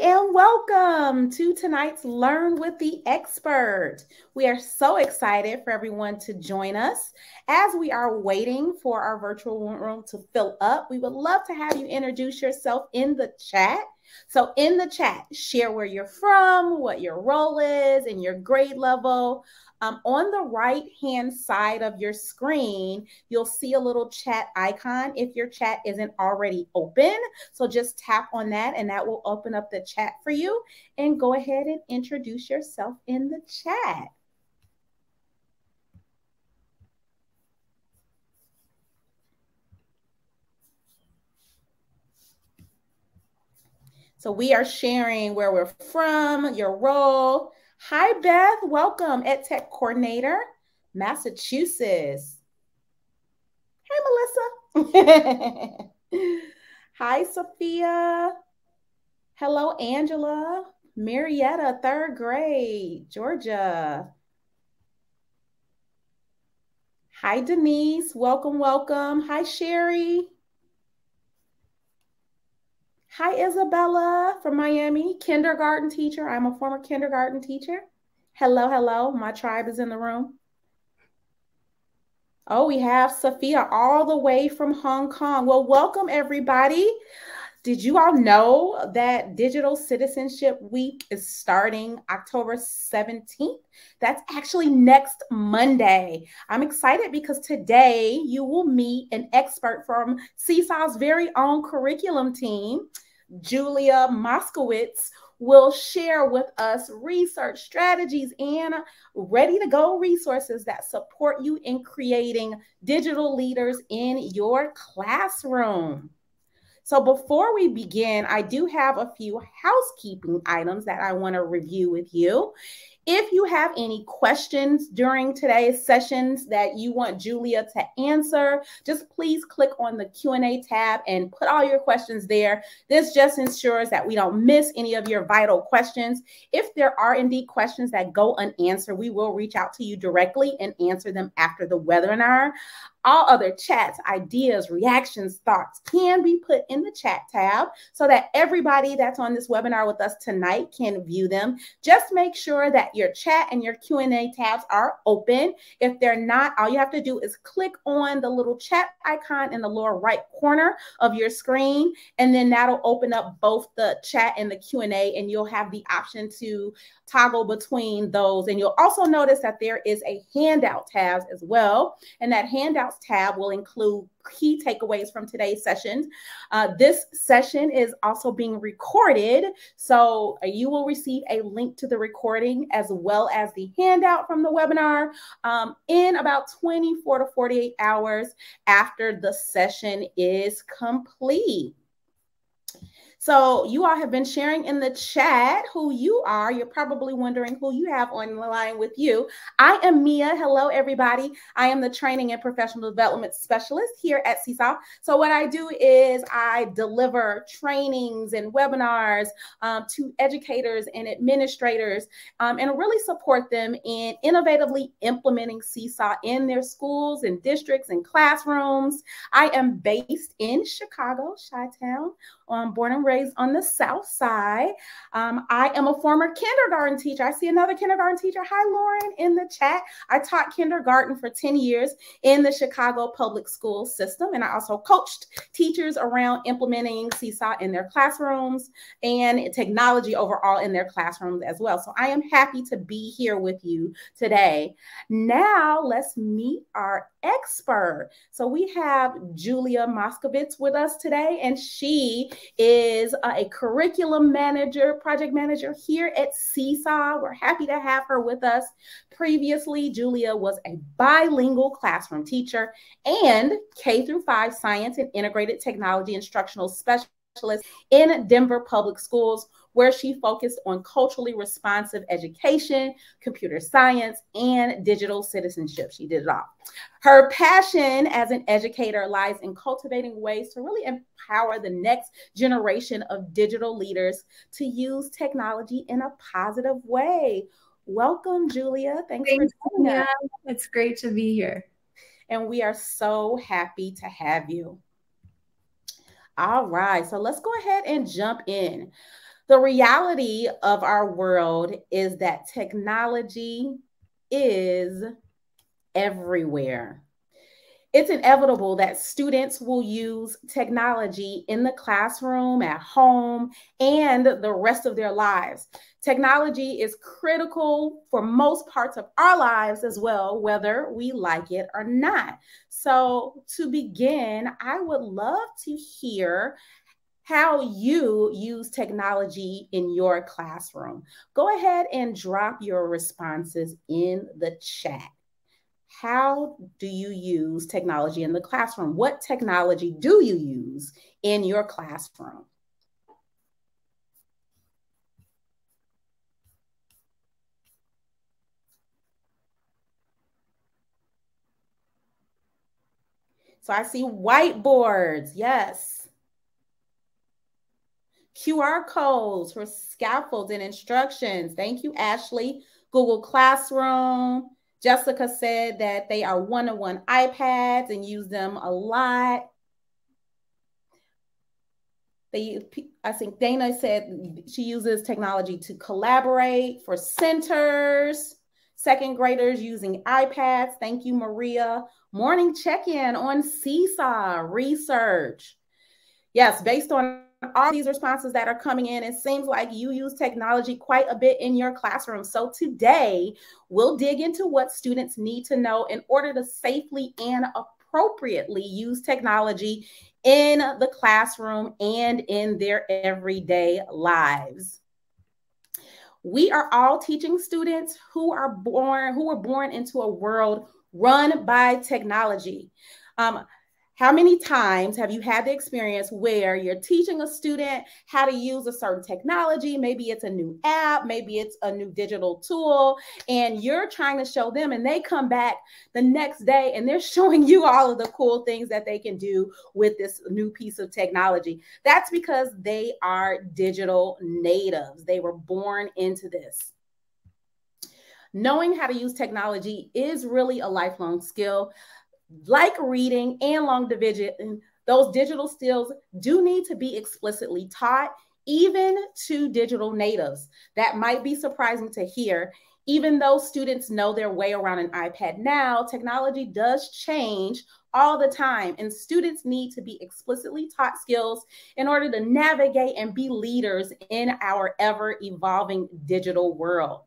everybody, and welcome to tonight's Learn with the Expert. We are so excited for everyone to join us. As we are waiting for our virtual room to fill up, we would love to have you introduce yourself in the chat. So in the chat, share where you're from, what your role is, and your grade level. On the right-hand side of your screen, you'll see a little chat icon if your chat isn't already open. So just tap on that and that will open up the chat for you. And go ahead and introduce yourself in the chat. So we are sharing where we're from, your role. Hi, Beth. Welcome, EdTech Coordinator, Massachusetts. Hey, Melissa. Hi, Sophia. Hello, Angela. Marietta, third grade, Georgia. Hi, Denise. Welcome, welcome. Hi, Sherry. Hi, Isabella from Miami, kindergarten teacher. I'm a former kindergarten teacher. Hello, hello. My tribe is in the room. Oh, we have Sophia all the way from Hong Kong. Well, welcome, everybody. Did you all know that Digital Citizenship Week is starting October 17th? That's actually next Monday. I'm excited because today you will meet an expert from Seesaw's very own curriculum team. Julia Moskowitz will share with us research strategies and ready-to-go resources that support you in creating digital leaders in your classroom. So before we begin, I do have a few housekeeping items that I want to review with you. If you have any questions during today's sessions that you want Julia to answer, just please click on the Q&A tab and put all your questions there. This just ensures that we don't miss any of your vital questions. If there are indeed questions that go unanswered, we will reach out to you directly and answer them after the webinar. All other chats, ideas, reactions, thoughts can be put in the chat tab so that everybody that's on this webinar with us tonight can view them. Just make sure that your chat and your Q&A tabs are open. If they're not, all you have to do is click on the little chat icon in the lower right corner of your screen, and then that'll open up both the chat and the Q&A, and you'll have the option to toggle between those. And you'll also notice that there is a handout tab as well, and that handouts tab will include key takeaways from today's session. This session is also being recorded, so you will receive a link to the recording as well as the handout from the webinar in about 24 to 48 hours after the session is complete. So you all have been sharing in the chat who you are. You're probably wondering who you have on the line with you. I am Mia. Hello, everybody. I am the Training and Professional Development Specialist here at Seesaw. So what I do is I deliver trainings and webinars to educators and administrators and really support them in innovatively implementing Seesaw in their schools and districts and classrooms. I am based in Chicago, Chi-Town. I'm born and raised on the South Side. I am a former kindergarten teacher. I see another kindergarten teacher. Hi, Lauren, in the chat. I taught kindergarten for 10 years in the Chicago public school system, and I also coached teachers around implementing Seesaw in their classrooms and technology overall in their classrooms as well. So I am happy to be here with you today. Now let's meet our expert. So we have Julia Moskowitz with us today, and she is a curriculum manager, project manager here at Seesaw. We're happy to have her with us. Previously, Julia was a bilingual classroom teacher and K-5 science and integrated technology instructional specialist in Denver Public Schools, where she focused on culturally responsive education, computer science, and digital citizenship. She did it all. Her passion as an educator lies in cultivating ways to really empower the next generation of digital leaders to use technology in a positive way. Welcome, Julia. Thanks for joining us. It's great to be here. And we are so happy to have you. All right, so let's go ahead and jump in. The reality of our world is that technology is everywhere. It's inevitable that students will use technology in the classroom, at home, and the rest of their lives. Technology is critical for most parts of our lives as well, whether we like it or not. So to begin, I would love to hear how you use technology in your classroom. Go ahead and drop your responses in the chat. How do you use technology in the classroom? What technology do you use in your classroom? So I see whiteboards, yes. QR codes for scaffolds and instructions. Thank you, Ashley. Google Classroom. Jessica said that they are one-on-one iPads and use them a lot. I think Dana said she uses technology to collaborate for centers. Second graders using iPads. Thank you, Maria. Morning check-in on Seesaw research. Yes, based on all these responses that are coming in, it seems like you use technology quite a bit in your classroom. So today, we'll dig into what students need to know in order to safely and appropriately use technology in the classroom and in their everyday lives. We are all teaching students who were born into a world run by technology. How many times have you had the experience where you're teaching a student how to use a certain technology? Maybe it's a new app, maybe it's a new digital tool, and you're trying to show them, and they come back the next day and they're showing you all of the cool things that they can do with this new piece of technology. That's because they are digital natives. They were born into this. Knowing how to use technology is really a lifelong skill. Like reading and long division, those digital skills do need to be explicitly taught, even to digital natives. That might be surprising to hear. Even though students know their way around an iPad now, technology does change all the time, and students need to be explicitly taught skills in order to navigate and be leaders in our ever-evolving digital world.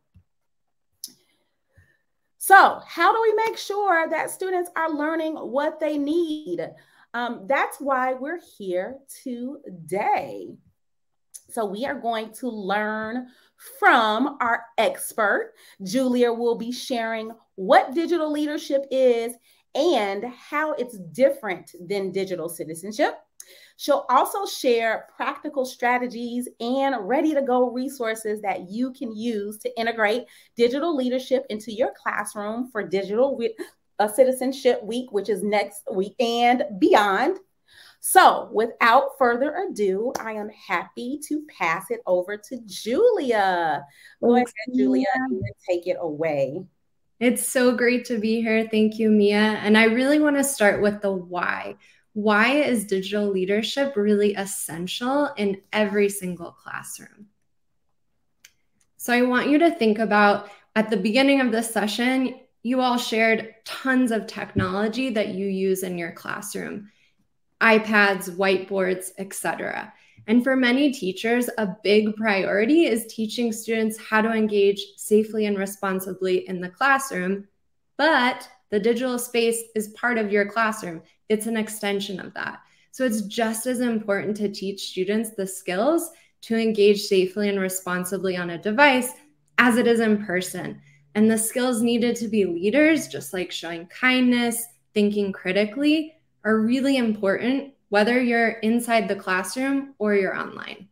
So how do we make sure that students are learning what they need? That's why we're here today. So we are going to learn from our expert. Julia will be sharing what digital leadership is and how it's different than digital citizenship. She'll also share practical strategies and ready-to-go resources that you can use to integrate digital leadership into your classroom for Digital Citizenship Week, which is next week and beyond. So without further ado, I am happy to pass it over to Julia. Go ahead, Julia, and take it away. It's so great to be here. Thank you, Mia. And I really want to start with the why. Why is digital leadership really essential in every single classroom? So I want you to think about, at the beginning of this session, you all shared tons of technology that you use in your classroom, iPads, whiteboards, etc. And for many teachers, a big priority is teaching students how to engage safely and responsibly in the classroom, but the digital space is part of your classroom. It's an extension of that. So it's just as important to teach students the skills to engage safely and responsibly on a device as it is in person. And the skills needed to be leaders, just like showing kindness, thinking critically, are really important, whether you're inside the classroom or you're online.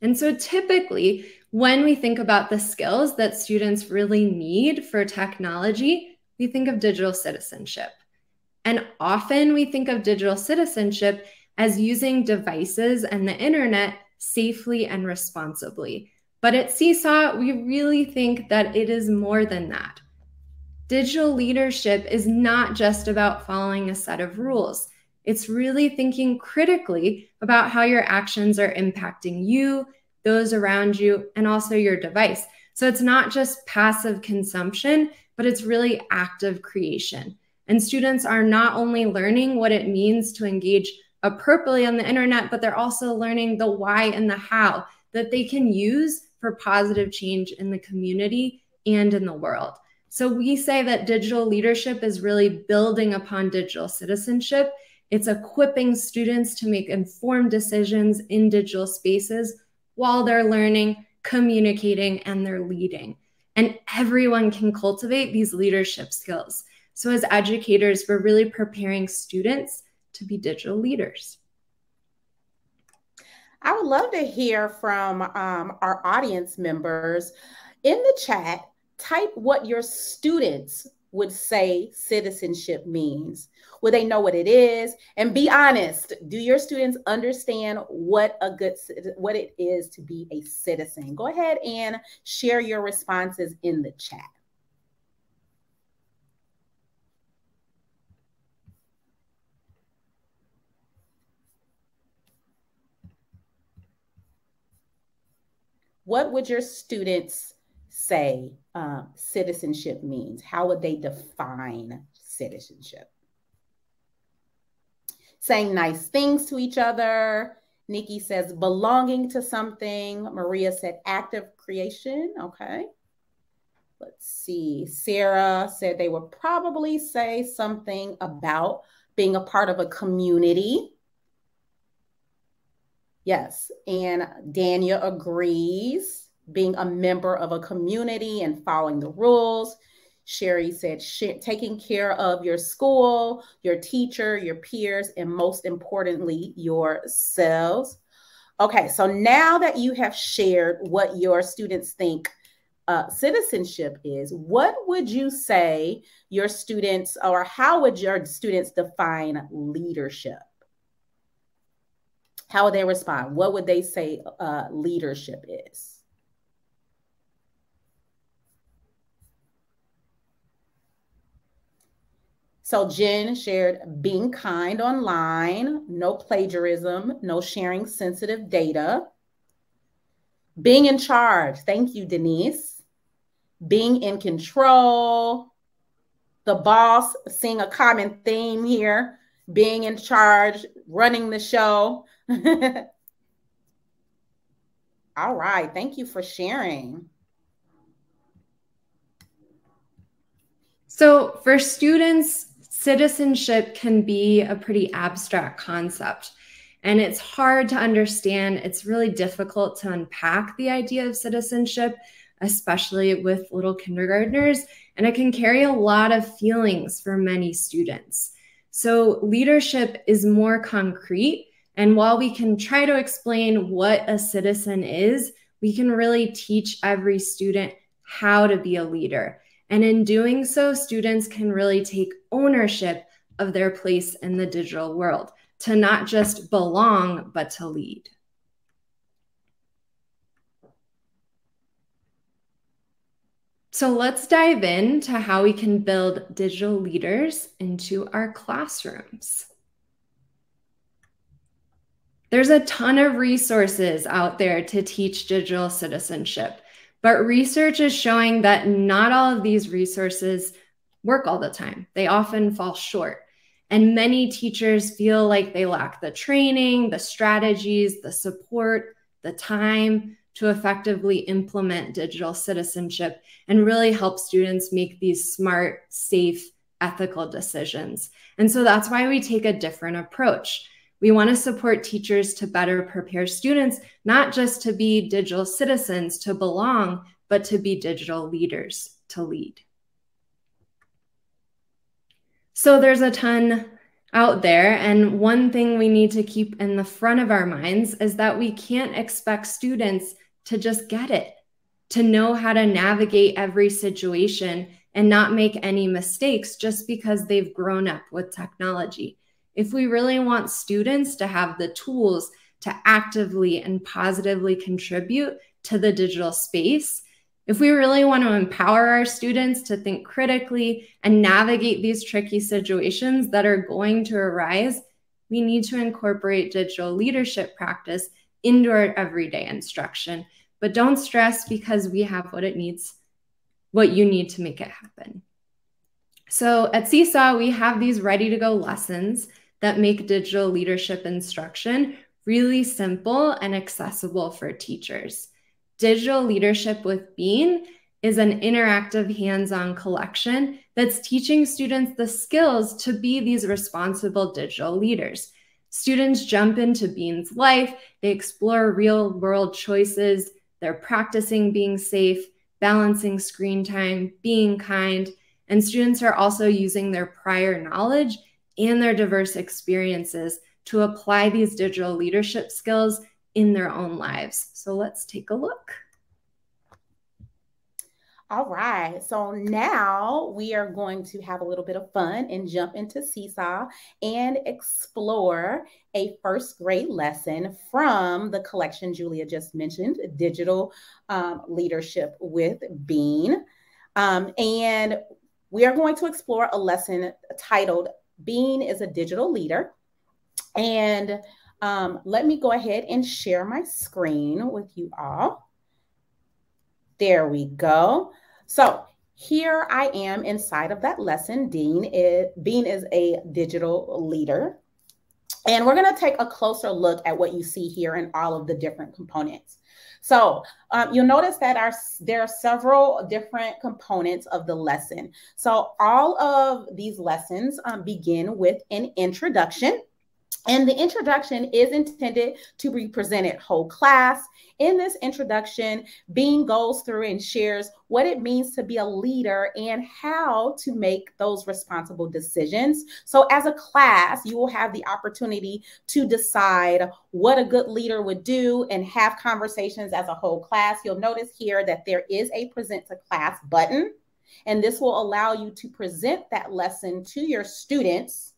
And so typically, when we think about the skills that students really need for technology, we think of digital citizenship. And often we think of digital citizenship as using devices and the internet safely and responsibly. But at Seesaw, we really think that it is more than that. Digital leadership is not just about following a set of rules. It's really thinking critically about how your actions are impacting you, those around you, and also your device. So it's not just passive consumption, but it's really active creation. And students are not only learning what it means to engage appropriately on the internet, but they're also learning the why and the how that they can use for positive change in the community and in the world. So we say that digital leadership is really building upon digital citizenship. It's equipping students to make informed decisions in digital spaces while they're learning, communicating, and they're leading. And everyone can cultivate these leadership skills. So as educators, we're really preparing students to be digital leaders. I would love to hear from our audience members. In the chat, type what your students would say citizenship means. Would they know what it is? And be honest, do your students understand what it is to be a citizen? Go ahead and share your responses in the chat. What would your students say citizenship means? How would they define citizenship? Saying nice things to each other. Nikki says belonging to something. Maria said active creation. Okay. Let's see. Sarah said they would probably say something about being a part of a community. Yes, and Dania agrees, being a member of a community and following the rules. Sherry said taking care of your school, your teacher, your peers, and most importantly, yourselves. Okay, so now that you have shared what your students think citizenship is, what would you say your students, or how would your students define leadership? How would they respond? What would they say leadership is? So Jen shared being kind online, no plagiarism, no sharing sensitive data. Being in charge. Thank you, Denise. Being in control. The boss, seeing a common theme here. Being in charge, running the show. All right. Thank you for sharing. So for students, citizenship can be a pretty abstract concept, and it's hard to understand. It's really difficult to unpack the idea of citizenship, especially with little kindergartners, and it can carry a lot of feelings for many students. So leadership is more concrete. And while we can try to explain what a citizen is, we can really teach every student how to be a leader. And in doing so, students can really take ownership of their place in the digital world, to not just belong, but to lead. So let's dive into how we can build digital leaders into our classrooms. There's a ton of resources out there to teach digital citizenship, but research is showing that not all of these resources work all the time. They often fall short, and many teachers feel like they lack the training, the strategies, the support, the time to effectively implement digital citizenship and really help students make these smart, safe, ethical decisions. And so that's why we take a different approach. We want to support teachers to better prepare students, not just to be digital citizens, to belong, but to be digital leaders, to lead. So there's a ton out there, and one thing we need to keep in the front of our minds is that we can't expect students to just get it, to know how to navigate every situation and not make any mistakes just because they've grown up with technology. If we really want students to have the tools to actively and positively contribute to the digital space, if we really want to empower our students to think critically and navigate these tricky situations that are going to arise, we need to incorporate digital leadership practice into our everyday instruction. But don't stress, because we have what it needs, what you need to make it happen. So at Seesaw, we have these ready-to-go lessons that make digital leadership instruction really simple and accessible for teachers. Digital Leadership with Bean is an interactive hands-on collection that's teaching students the skills to be these responsible digital leaders. Students jump into Bean's life, they explore real-world choices, they're practicing being safe, balancing screen time, being kind, and students are also using their prior knowledge and their diverse experiences to apply these digital leadership skills in their own lives. So let's take a look. All right, so now we are going to have a little bit of fun and jump into Seesaw and explore a first grade lesson from the collection Julia just mentioned, Digital Leadership with Bean. And we are going to explore a lesson titled Bean is a Digital Leader. And let me go ahead and share my screen with you all. There we go. So here I am inside of that lesson. Bean is a digital leader. And we're going to take a closer look at what you see here in all of the different components. So you'll notice that there are several different components of the lesson. So all of these lessons begin with an introduction. And the introduction is intended to be presented whole class. In this introduction, Bean goes through and shares what it means to be a leader and how to make those responsible decisions. So as a class, you will have the opportunity to decide what a good leader would do and have conversations as a whole class. You'll notice here that there is a present to class button, and this will allow you to present that lesson to your students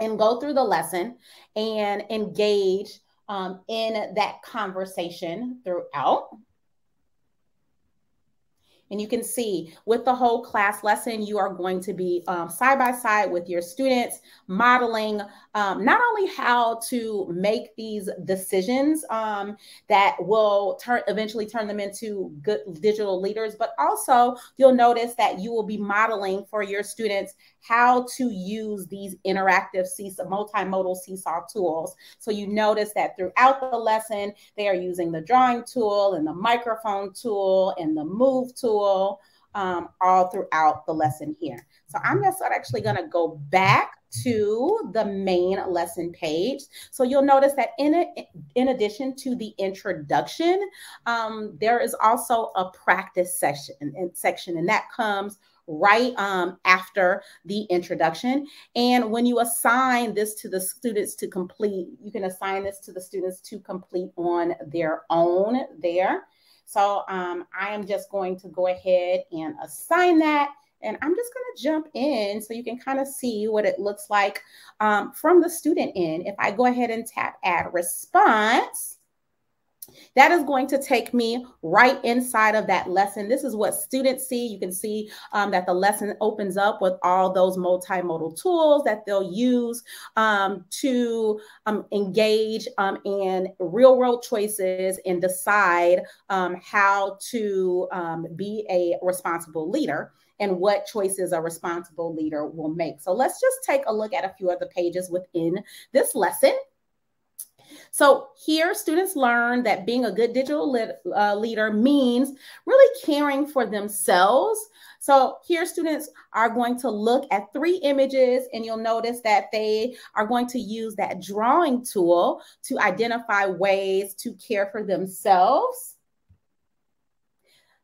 and go through the lesson and engage in that conversation throughout. And you can see with the whole class lesson, you are going to be side by side with your students, modeling not only how to make these decisions that will eventually turn them into good digital leaders, but also you'll notice that you will be modeling for your students how to use these interactive multimodal Seesaw tools. So you notice that throughout the lesson, they are using the drawing tool and the microphone tool and the move tool. All throughout the lesson here. So I'm just actually going to go back to the main lesson page. So you'll notice that in addition to the introduction, there is also a practice section, and that comes right after the introduction. And when you assign this to the students to complete, you can assign this to the students to complete on their own there. So I am just going to go ahead and assign that, and I'm just going to jump in so you can kind of see what it looks like from the student end. If I go ahead and tap add response, that is going to take me right inside of that lesson. This is what students see. You can see that the lesson opens up with all those multimodal tools that they'll use to engage in real-world choices and decide how to be a responsible leader and what choices a responsible leader will make. So let's just take a look at a few of the pages within this lesson. So here, students learn that being a good digital leader means really caring for themselves. So here, students are going to look at three images, and you'll notice that they are going to use that drawing tool to identify ways to care for themselves.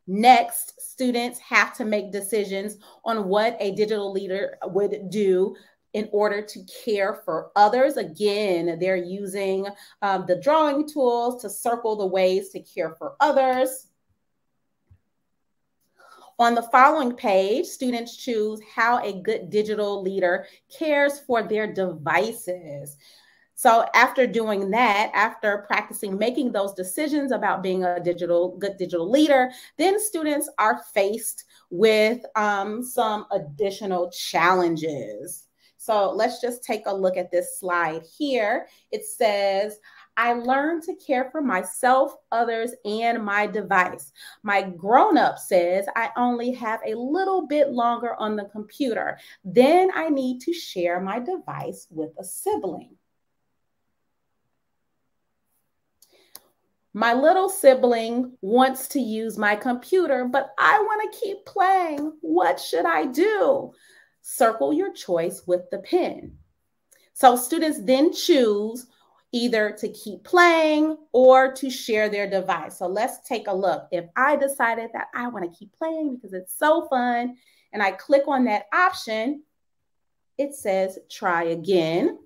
Next, students have to make decisions on what a digital leader would do in order to care for others. Again, they're using the drawing tools to circle the ways to care for others. On the following page, students choose how a good digital leader cares for their devices. So after doing that, after practicing making those decisions about being a good digital leader, then students are faced with some additional challenges. So let's just take a look at this slide here. It says, I learned to care for myself, others, and my device. My grown-up says I only have a little bit longer on the computer. Then I need to share my device with a sibling. My little sibling wants to use my computer, but I want to keep playing. What should I do? Circle your choice with the pen. So students then choose either to keep playing or to share their device. So let's take a look. If I decided that I want to keep playing because it's so fun, and I click on that option, it says try again.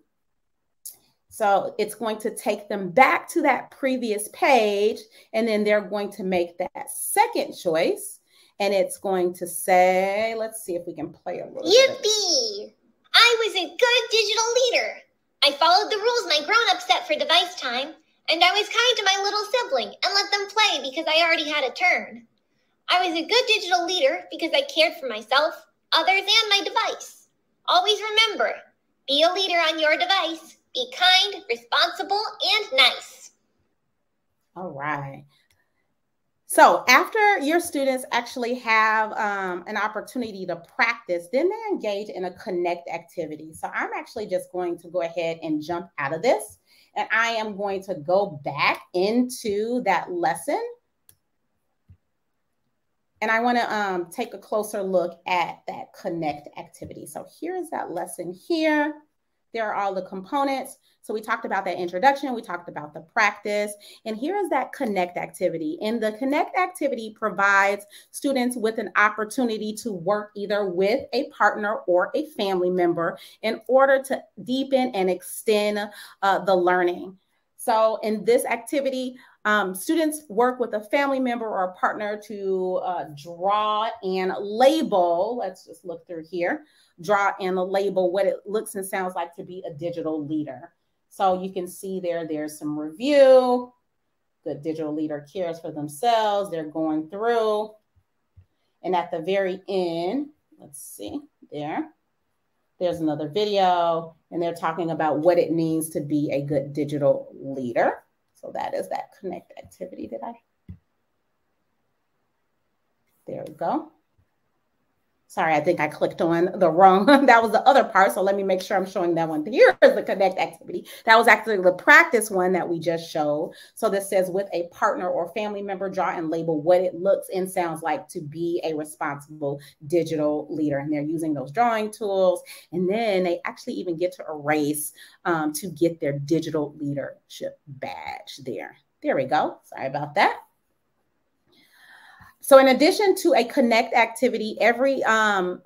So it's going to take them back to that previous page, and then they're going to make that second choice. And it's going to say, let's see if we can play a little bit. Yippee! I was a good digital leader. I followed the rules my grown-up set for device time, and I was kind to my little sibling and let them play because I already had a turn. I was a good digital leader because I cared for myself, others, and my device. Always remember, be a leader on your device. Be kind, responsible, and nice. All right. So after your students actually have an opportunity to practice, then they engage in a connect activity. So I'm actually just going to go ahead and jump out of this, and I am going to go back into that lesson. And I want to take a closer look at that connect activity. So here's that lesson here. There are all the components. So we talked about that introduction. We talked about the practice. And here is that connect activity. And the connect activity provides students with an opportunity to work either with a partner or a family member in order to deepen and extend the learning. So in this activity, students work with a family member or a partner to draw and label. Let's just look through here. Draw and label what it looks and sounds like to be a digital leader. So you can see there's some review. The digital leader cares for themselves. They're going through. And at the very end, let's see there. There's another video, and they're talking about what it means to be a good digital leader. So that is that connect activity that there we go. Sorry, I think I clicked on the wrong one. That was the other part. So let me make sure I'm showing that one. Here is the connect activity. That was actually the practice one that we just showed. So this says with a partner or family member, draw and label what it looks and sounds like to be a responsible digital leader. And they're using those drawing tools. And then they actually even get to erase to get their digital leadership badge there. There we go. Sorry about that. So in addition to a connect activity, every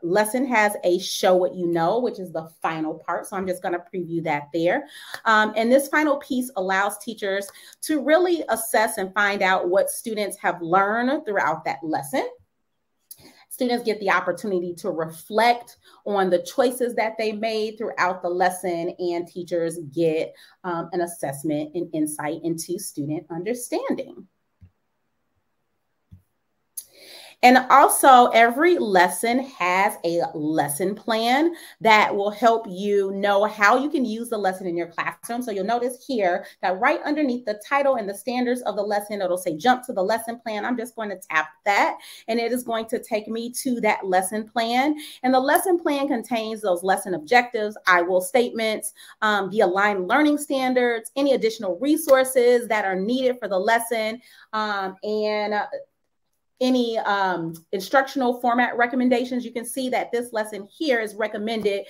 lesson has a show what you know, which is the final part. So I'm just going to preview that there. And this final piece allows teachers to really assess and find out what students have learned throughout that lesson. Students get the opportunity to reflect on the choices that they made throughout the lesson, and teachers get an assessment and insight into student understanding. And also every lesson has a lesson plan that will help you know how you can use the lesson in your classroom. So you'll notice here that right underneath the title and the standards of the lesson, it'll say jump to the lesson plan. I'm just going to tap that, and it is going to take me to that lesson plan. And the lesson plan contains those lesson objectives, I will statements, the aligned learning standards, any additional resources that are needed for the lesson, and any instructional format recommendations. You can see that this lesson here is recommended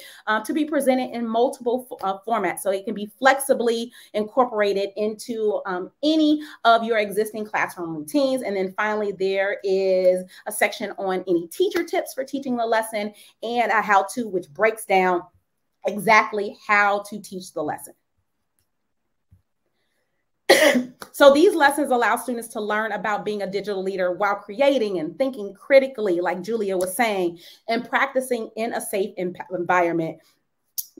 to be presented in multiple formats. So it can be flexibly incorporated into any of your existing classroom routines. And then finally, there is a section on any teacher tips for teaching the lesson and a how-to, which breaks down exactly how to teach the lesson. So these lessons allow students to learn about being a digital leader while creating and thinking critically, like Julia was saying, and practicing in a safe environment,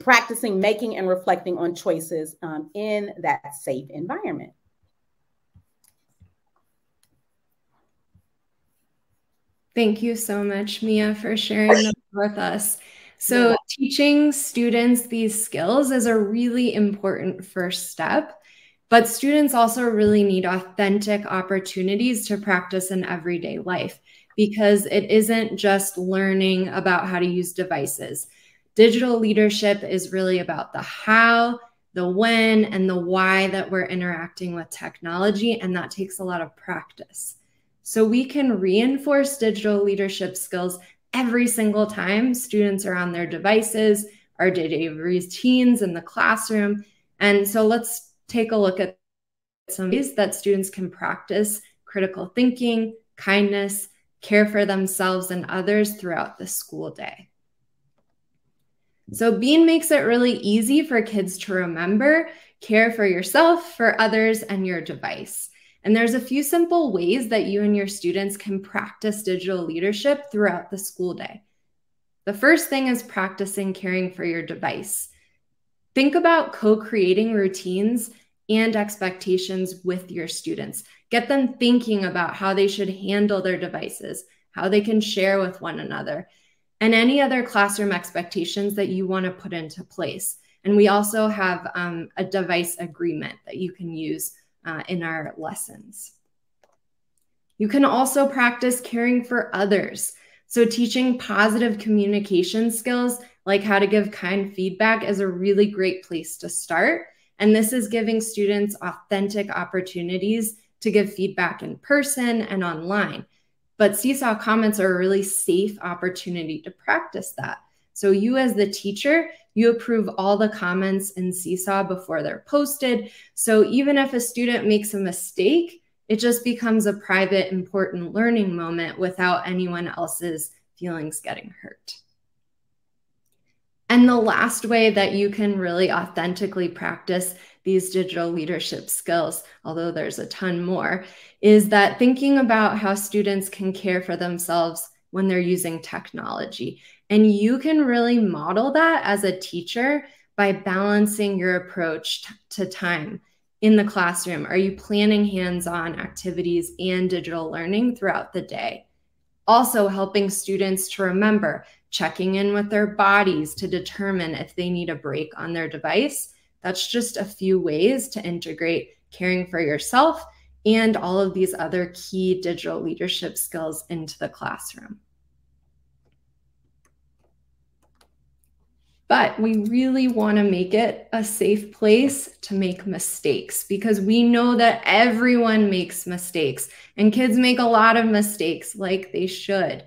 practicing making and reflecting on choices in that safe environment. Thank you so much, Mia, for sharing with us. So teaching students these skills is a really important first step, but students also really need authentic opportunities to practice in everyday life, because it isn't just learning about how to use devices. Digital leadership is really about the how, the when, and the why that we're interacting with technology, and that takes a lot of practice. So we can reinforce digital leadership skills every single time students are on their devices, our day-to-day routines in the classroom. And so let's take a look at some ways that students can practice critical thinking, kindness, care for themselves and others throughout the school day. So Bean makes it really easy for kids to remember, care for yourself, for others, and your device. And there's a few simple ways that you and your students can practice digital leadership throughout the school day. The first thing is practicing caring for your device. Think about co-creating routines and expectations with your students. Get them thinking about how they should handle their devices, how they can share with one another, and any other classroom expectations that you want to put into place. And we also have a device agreement that you can use in our lessons. You can also practice caring for others. So teaching positive communication skills, like how to give kind feedback, is a really great place to start. And this is giving students authentic opportunities to give feedback in person and online. But Seesaw comments are a really safe opportunity to practice that. So you as the teacher, you approve all the comments in Seesaw before they're posted. So even if a student makes a mistake, it just becomes a private, important learning moment without anyone else's feelings getting hurt. And the last way that you can really authentically practice these digital leadership skills, although there's a ton more, is that thinking about how students can care for themselves when they're using technology. And you can really model that as a teacher by balancing your approach to time in the classroom. Are you planning hands-on activities and digital learning throughout the day? Also helping students to remember checking in with their bodies to determine if they need a break on their device. That's just a few ways to integrate caring for yourself and all of these other key digital leadership skills into the classroom. But we really want to make it a safe place to make mistakes, because we know that everyone makes mistakes, and kids make a lot of mistakes, like they should.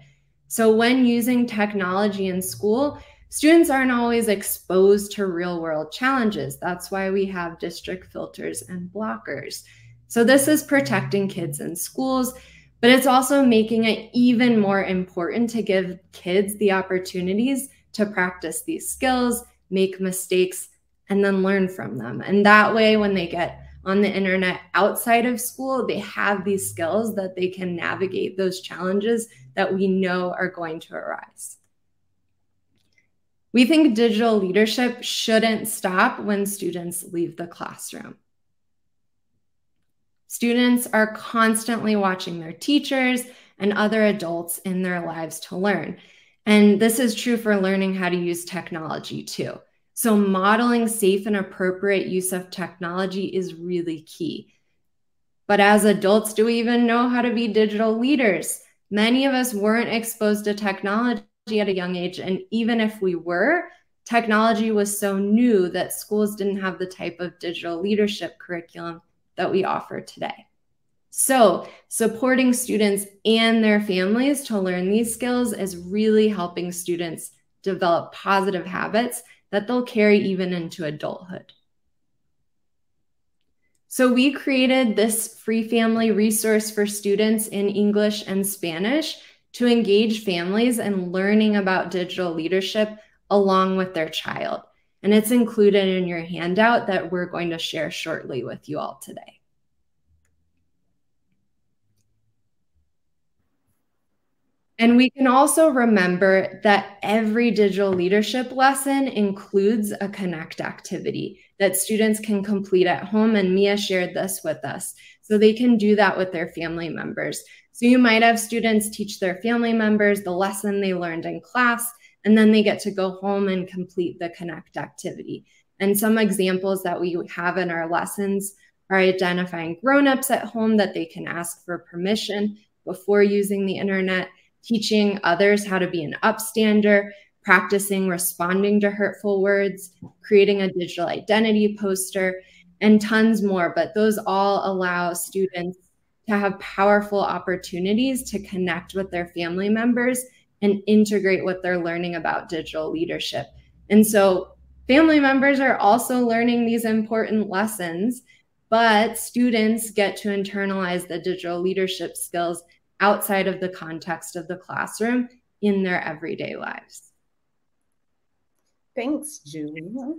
So when using technology in school, students aren't always exposed to real-world challenges. That's why we have district filters and blockers. So this is protecting kids in schools, but it's also making it even more important to give kids the opportunities to practice these skills, make mistakes, and then learn from them. And that way, when they get on the internet outside of school, they have these skills that they can navigate those challenges that we know are going to arise. We think digital leadership shouldn't stop when students leave the classroom. Students are constantly watching their teachers and other adults in their lives to learn. And this is true for learning how to use technology too. So modeling safe and appropriate use of technology is really key. But as adults, do we even know how to be digital leaders? Many of us weren't exposed to technology at a young age. And even if we were, technology was so new that schools didn't have the type of digital leadership curriculum that we offer today. So supporting students and their families to learn these skills is really helping students develop positive habits that they'll carry even into adulthood. So we created this free family resource for students in English and Spanish to engage families in learning about digital leadership along with their child. And it's included in your handout that we're going to share shortly with you all today. And we can also remember that every digital leadership lesson includes a Connect activity that students can complete at home, and Mia shared this with us. So they can do that with their family members. So you might have students teach their family members the lesson they learned in class, And then they get to go home and complete the Connect activity. And some examples that we have in our lessons are identifying grownups at home that they can ask for permission before using the internet, teaching others how to be an upstander, practicing responding to hurtful words, creating a digital identity poster, and tons more. But those all allow students to have powerful opportunities to connect with their family members and integrate what they're learning about digital leadership. And so family members are also learning these important lessons, but students get to internalize the digital leadership skills outside of the context of the classroom in their everyday lives. Thanks, Julia.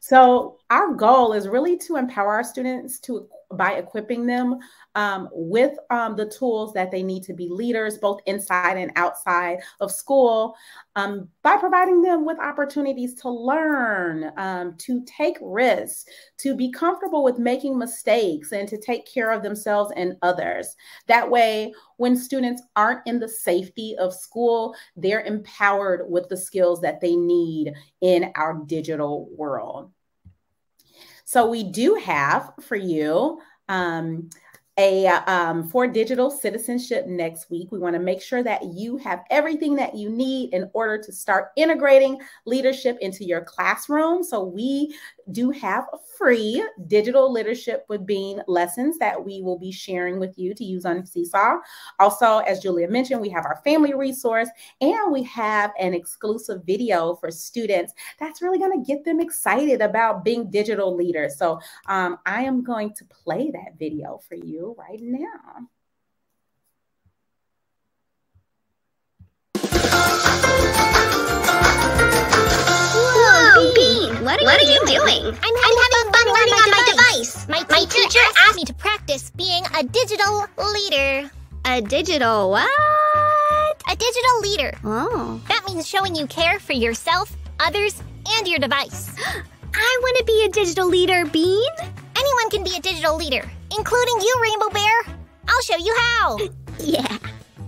So our goal is really to empower our students by equipping them with the tools that they need to be leaders, both inside and outside of school, by providing them with opportunities to learn, to take risks, to be comfortable with making mistakes, and to take care of themselves and others. That way, when students aren't in the safety of school, they're empowered with the skills that they need in our digital world. So we do have for you for Digital Citizenship next week. We want to make sure that you have everything that you need in order to start integrating leadership into your classroom. So we do have free Digital Leadership with Bean lessons that we will be sharing with you to use on Seesaw. Also, as Julia mentioned, we have our family resource and we have an exclusive video for students that's really going to get them excited about being digital leaders. So I am going to play that video for you right now. What are you doing? I'm having fun learning on my device. My teacher asked me to practice being a digital leader. A digital what? A digital leader. Oh. That means showing you care for yourself, others, and your device. I want to be a digital leader, Bean. Anyone can be a digital leader, including you, Rainbow Bear. I'll show you how. Yeah.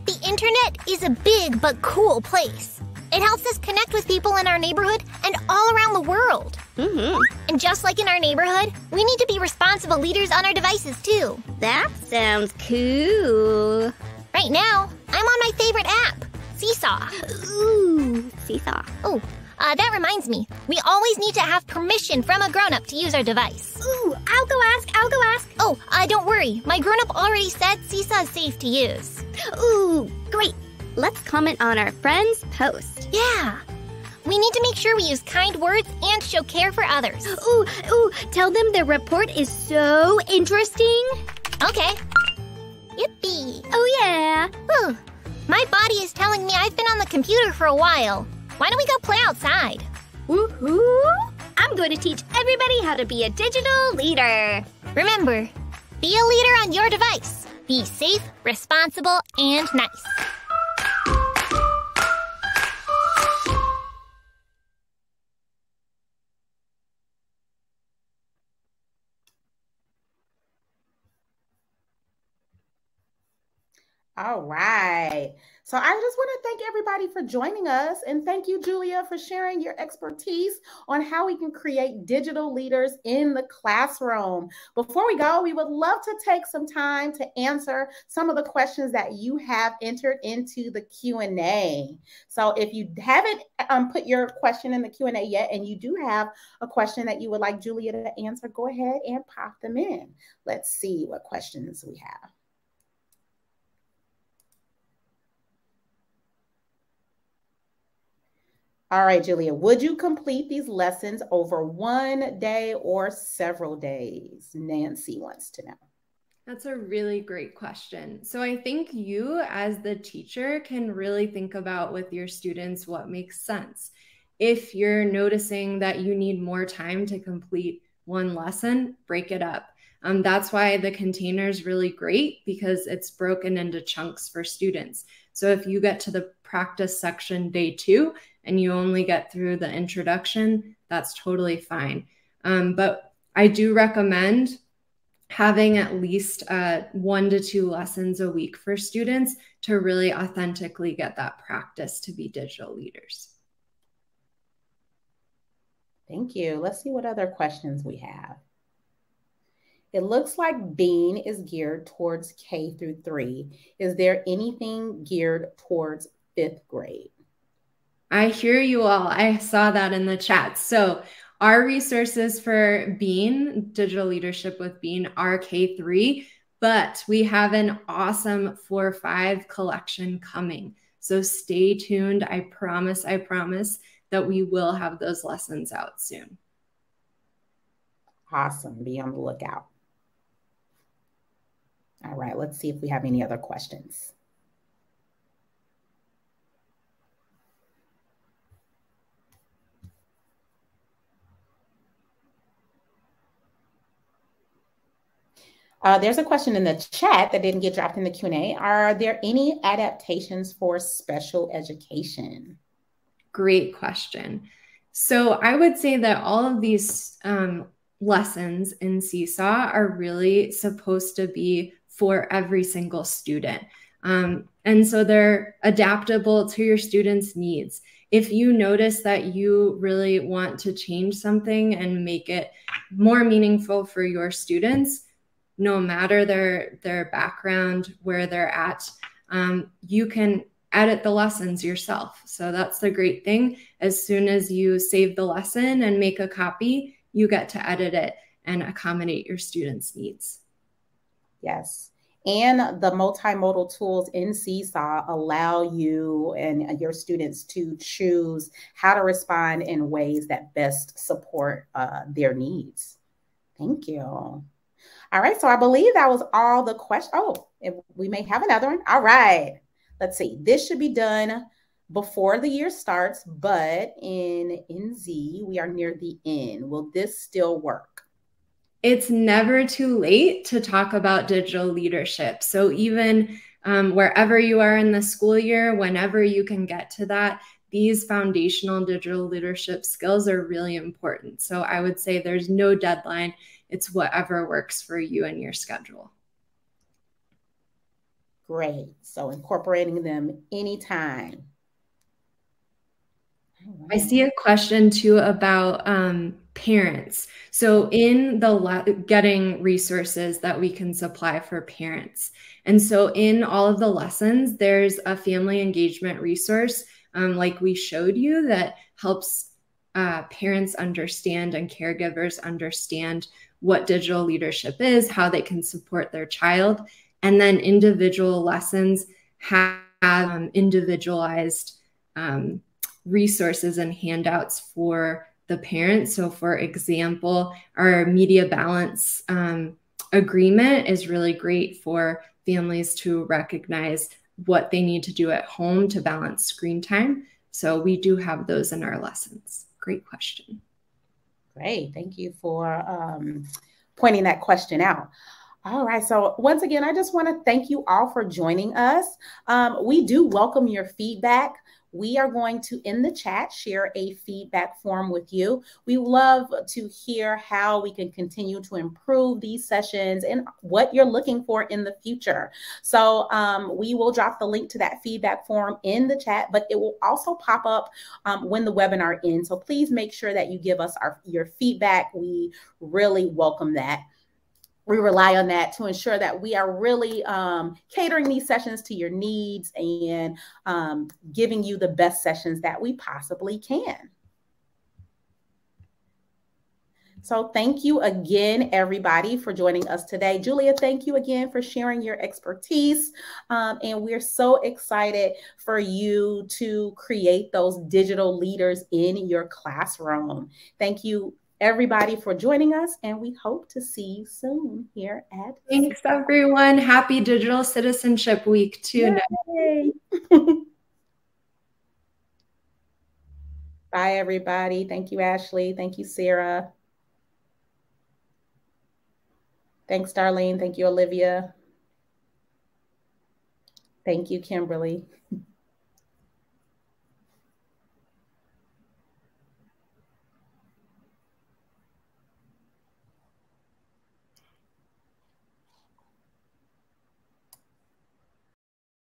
The internet is a big but cool place. It helps us connect with people in our neighborhood and all around the world. Mm-hmm. And just like in our neighborhood, we need to be responsible leaders on our devices, too. That sounds cool. Right now, I'm on my favorite app, Seesaw. Ooh, Seesaw. Oh, that reminds me. We always need to have permission from a grown-up to use our device. Ooh, I'll go ask, I'll go ask. Oh, don't worry. My grown-up already said Seesaw is safe to use. Ooh, great. Let's comment on our friend's post. Yeah. We need to make sure we use kind words and show care for others. Ooh, tell them the report is so interesting. Okay. Yippee. Oh, yeah. Ooh, my body is telling me I've been on the computer for a while. Why don't we go play outside? Woohoo! I'm going to teach everybody how to be a digital leader. Remember, be a leader on your device. Be safe, responsible, and nice. All right. So I just want to thank everybody for joining us. And thank you, Julia, for sharing your expertise on how we can create digital leaders in the classroom. Before we go, we would love to take some time to answer some of the questions that you have entered into the Q&A. So if you haven't put your question in the Q&A yet, and you do have a question that you would like Julia to answer, go ahead and pop them in. Let's see what questions we have. All right, Julia, would you complete these lessons over one day or several days? Nancy wants to know. That's a really great question. So I think you as the teacher can really think about with your students what makes sense. If you're noticing that you need more time to complete one lesson, break it up. That's why the container is really great, because it's broken into chunks for students. So if you get to the practice section day 2, and you only get through the introduction, that's totally fine. But I do recommend having at least 1 to 2 lessons a week for students to really authentically get that practice to be digital leaders. Thank you. Let's see what other questions we have. It looks like Bean is geared towards K through 3. Is there anything geared towards 5th grade? I hear you all. I saw that in the chat. So our resources for Bean, Digital Leadership with Bean, are K3, but we have an awesome 4-5 collection coming. So stay tuned. I promise that we will have those lessons out soon. Awesome. Be on the lookout. All right, let's see if we have any other questions. There's a question in the chat that didn't get dropped in the Q&A. Are there any adaptations for special education? Great question. So I would say that all of these lessons in Seesaw are really supposed to be for every single student. And so they're adaptable to your students' needs. If you notice that you really want to change something and make it more meaningful for your students, no matter their background, where they're at, you can edit the lessons yourself. So that's the great thing. As soon as you save the lesson and make a copy, you get to edit it and accommodate your students' needs. Yes. And the multimodal tools in Seesaw allow you and your students to choose how to respond in ways that best support their needs. Thank you. All right, so I believe that was all the questions. Oh, we may have another one. All right, let's see. This should be done before the year starts, but in NZ, we are near the end. Will this still work? It's never too late to talk about digital leadership. So even wherever you are in the school year, whenever you can get to that, these foundational digital leadership skills are really important. So I would say there's no deadline. It's whatever works for you and your schedule. Great. So incorporating them anytime. I see a question too about parents. So in the getting resources that we can supply for parents. And so in all of the lessons, there's a family engagement resource like we showed you that helps parents understand and caregivers understand what digital leadership is, how they can support their child, and then individual lessons have individualized resources and handouts for the parents. So for example, our media balance agreement is really great for families to recognize what they need to do at home to balance screen time. So we do have those in our lessons. Great question. Great. Thank you for pointing that question out. All right. So once again, I just want to thank you all for joining us. We do welcome your feedback. We are going to, in the chat, share a feedback form with you. We love to hear how we can continue to improve these sessions and what you're looking for in the future. So we will drop the link to that feedback form in the chat, but it will also pop up when the webinar ends. So please make sure that you give us your feedback. We really welcome that. We rely on that to ensure that we are really catering these sessions to your needs and giving you the best sessions that we possibly can. So thank you again, everybody, for joining us today. Julia, thank you again for sharing your expertise. And we're so excited for you to create those digital leaders in your classroom. Thank you, everybody, for joining us, and we hope to see you soon here at Thanks, everyone. Happy Digital Citizenship Week too. Bye, everybody. Thank you, Ashley. Thank you, Sarah. Thanks, Darlene. Thank you, Olivia. Thank you, Kimberly.